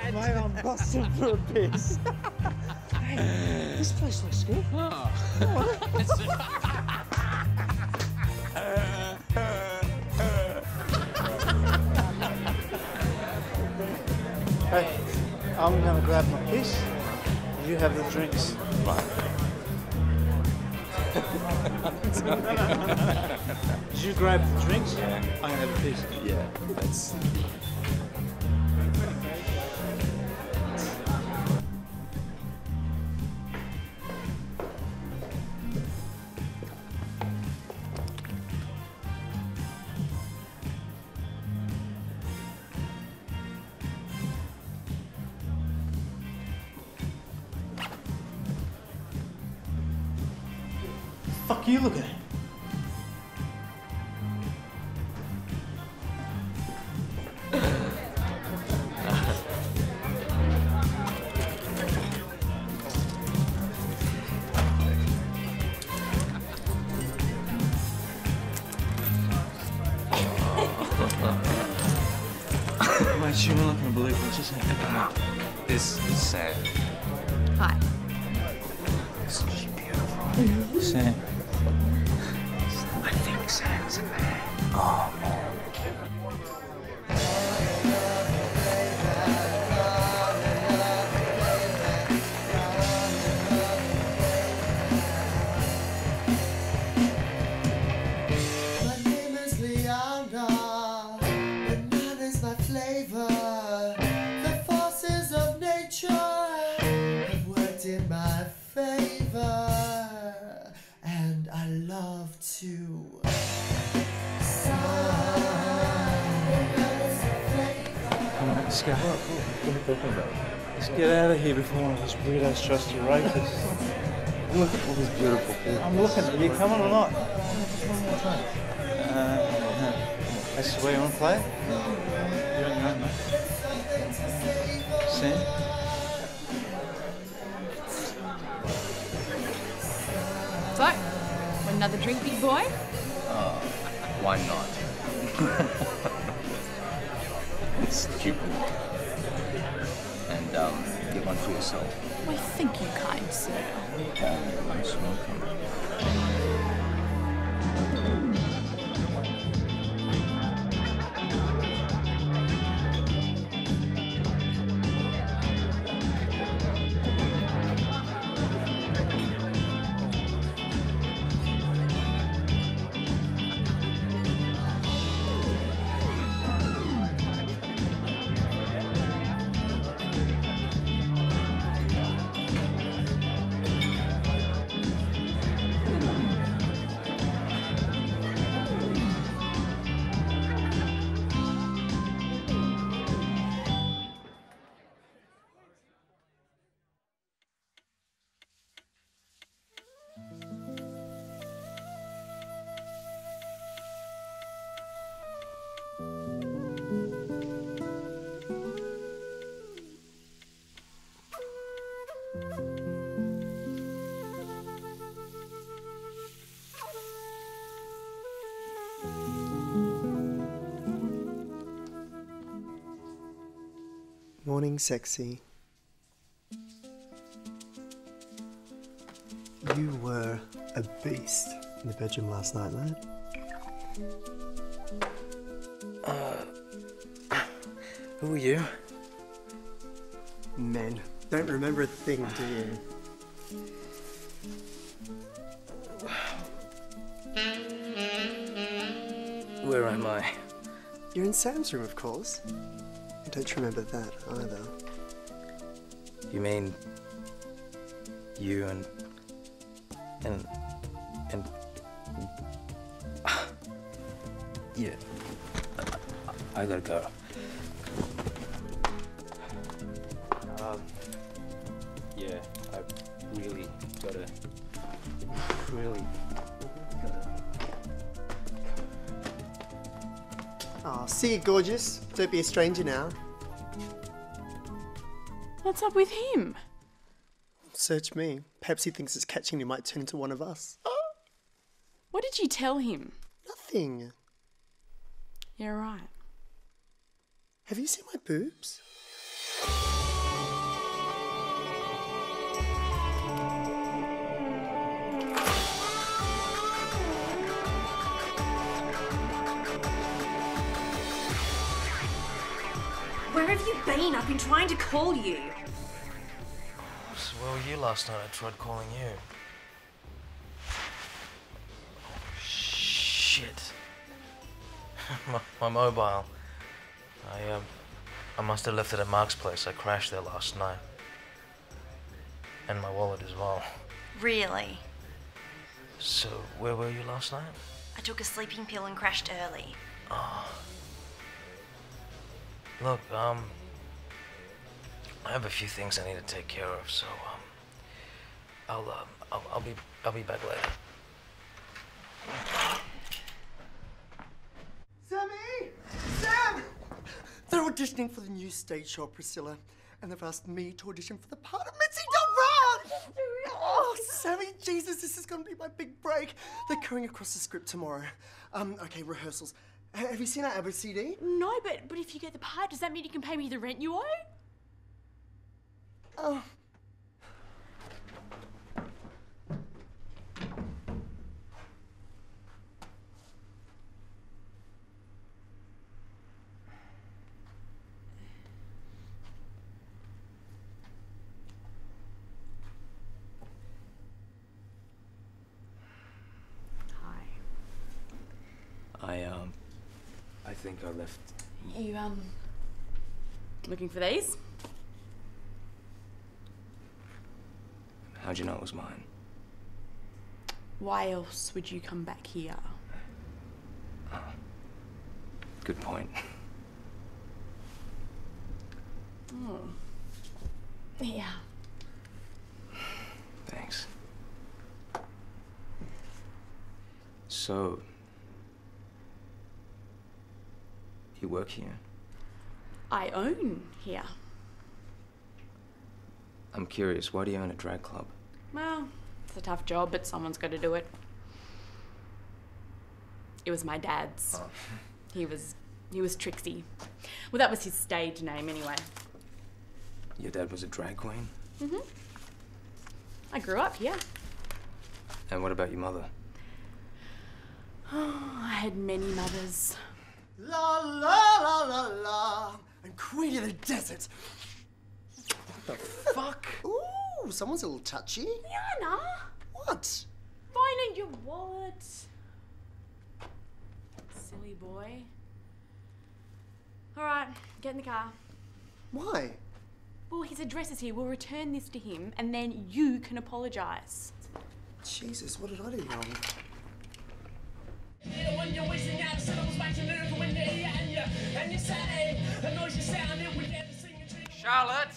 bread. Mate, I'm busting for a piss. Hey, this place looks good. Oh. Hey, I'm going to grab my piss. You have the drinks. Did you grab the drinks? Yeah. I'm going to have a piss. Yeah, that's... What the fuck are you looking at? Mate, you're not gonna believe what just happened. This is sad. Hi. Isn't she beautiful? Sad. Sam's a man. Oh, man. My name is Leandra, and that is my flavor. The forces of nature have worked in my favor, and I love to. Let's go. What are you talking about? Let's get out of here before one of those weirdos tries to rape us. Look at all this beautiful food. I'm looking at you. Coming or not? Just one more time. That's the way you want to play it? No. You don't know, mate. Sam? So, want another drink, big boy? Why not? It's stupid. And get one for yourself. Well, thank you, kind sir. You're most welcome. Morning, sexy. You were a beast in the bedroom last night, mate. Who are you? Men. Don't remember a thing, do you? Where am I? You're in Sam's room, of course. I don't remember that either. You mean you and yeah. I gotta go. Yeah, I really gotta. Oh, see you, gorgeous. Don't be a stranger now. What's up with him? Search me. Perhaps he thinks it's catching you might turn into one of us. Oh. What did you tell him? Nothing. You're right. Have you seen my boobs? Where have you been? I've been trying to call you. So where were you last night? I tried calling you. Oh, shit. my mobile. I must have left it at Mark's place. I crashed there last night. And my wallet as well. Really? So where were you last night? I took a sleeping pill and crashed early. Oh. Look, I have a few things I need to take care of, so I'll be back later. Sammy! Sam! They're auditioning for the new stage show, Priscilla, and they've asked me to audition for the part of Mitzi. Don't run! Oh, Sammy, Jesus, this is going to be my big break. They're carrying across the script tomorrow. Okay, rehearsals. Have you seen our Abbott CD? No, but if you get the part, does that mean you can pay me the rent you owe? Oh. Hi. I think I left. You, looking for these? How'd you know it was mine? Why else would you come back here? Good point. Oh. Yeah. Thanks. So, you work here? I own here. I'm curious, why do you own a drag club? Well, it's a tough job, but someone's got to do it. It was my dad's. Oh. He was Trixie. Well, that was his stage name anyway. Your dad was a drag queen? Mm-hmm. I grew up here. And what about your mother? Oh, I had many mothers. La la la la la, I'm queen of the desert. What the fuck? Ooh, someone's a little touchy. Yana! What? Finding your wallet. Silly boy. All right, get in the car. Why? Well, his address is here. We'll return this to him, and then you can apologise. Jesus, what did I do wrong? Charlotte!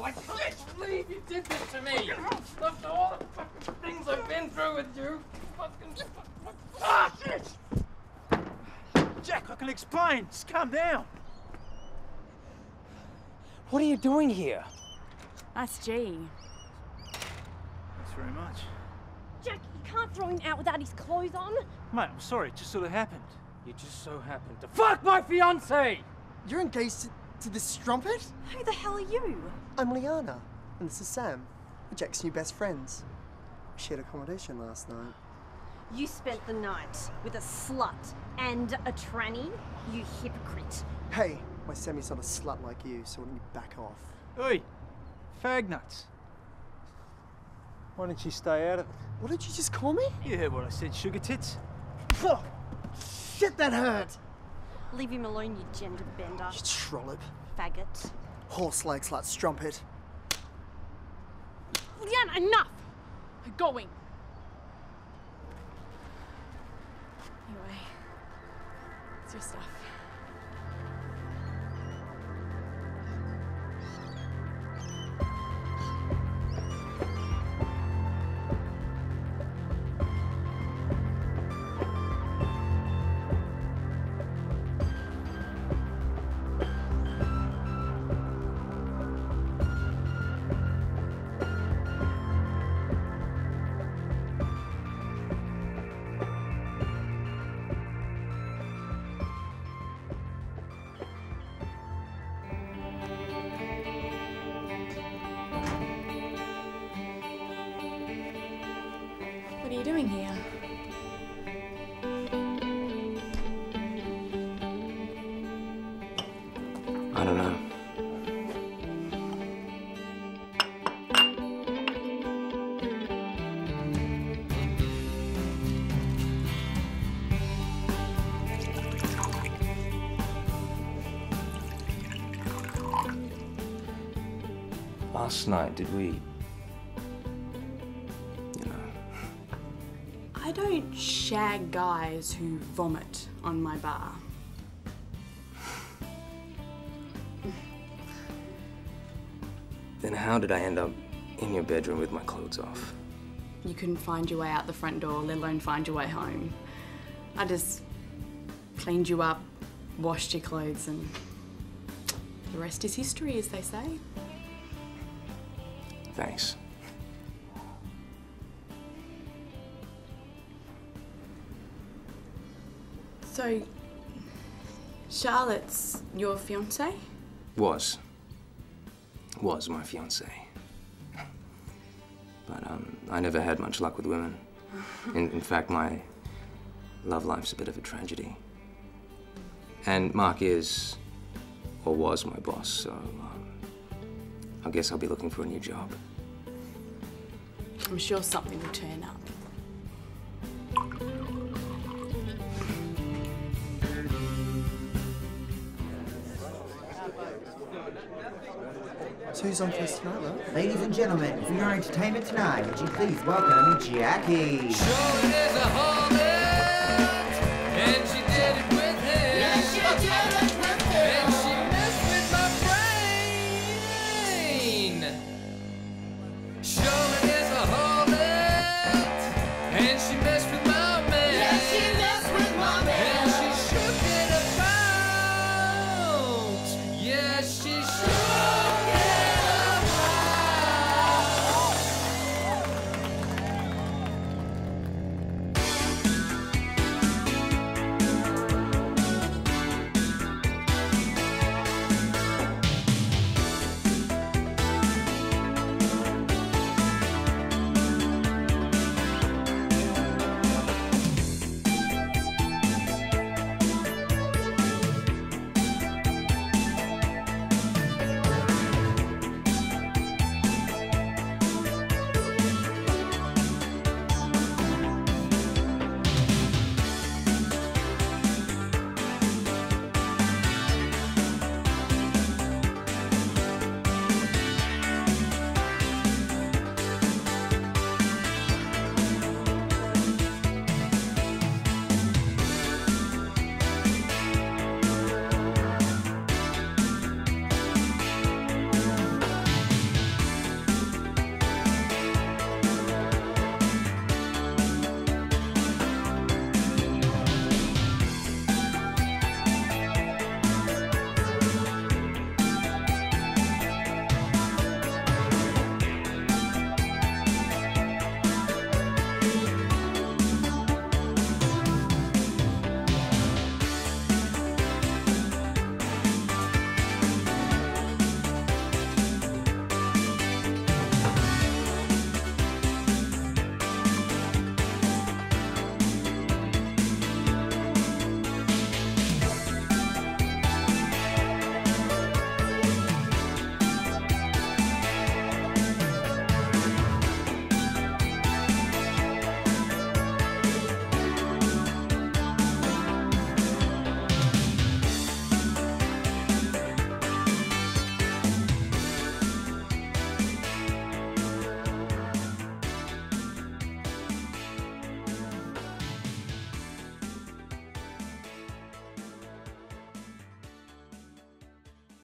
Like, I can't believe you did this to me! After all the fucking things I've been through with you, fucking... Ah, shit! Jack, I can explain! Just calm down! What are you doing here? That's G. Thanks very much. Jack, you can't throw him out without his clothes on! Mate, I'm sorry, it just sort of happened. You just so happened to fuck my fiancé! You're engaged to this strumpet? Who the hell are you? I'm Liana, and this is Sam, Jack's new best friends. We shared accommodation last night. You spent the night with a slut and a tranny, you hypocrite. Hey, my Sammy's not a slut like you, so why don't you back off? Oi, fag nuts. Why didn't you stay out of it? What did you just call me? You heard what I said, sugar tits. Oh, shit, that hurt! Leave him alone, you gender bender. You trollop. Faggot. Horse legs like strumpet. Liana, enough! I'm going. Anyway, it's your stuff. you doing here? I don't know. Last night, did we... I don't shag guys who vomit on my bar. Then how did I end up in your bedroom with my clothes off? You couldn't find your way out the front door, let alone find your way home. I just cleaned you up, washed your clothes, and the rest is history, as they say. Thanks. So, Charlotte's your fiancée? Was. Was my fiancée. But I never had much luck with women. In fact, my love life's a bit of a tragedy. And Mark is, or was, my boss, so I guess I'll be looking for a new job. I'm sure something will turn up. So who's on first tonight, love? Ladies and gentlemen, for your entertainment tonight, would you please welcome Jackie? Sure, there's a hole and she did it with him. Yes, she did it with him. And she messed with my brain. Sure, there's a hole and she messed with my man. Yes, she messed with my man. And she shook it about. Yes, she shook.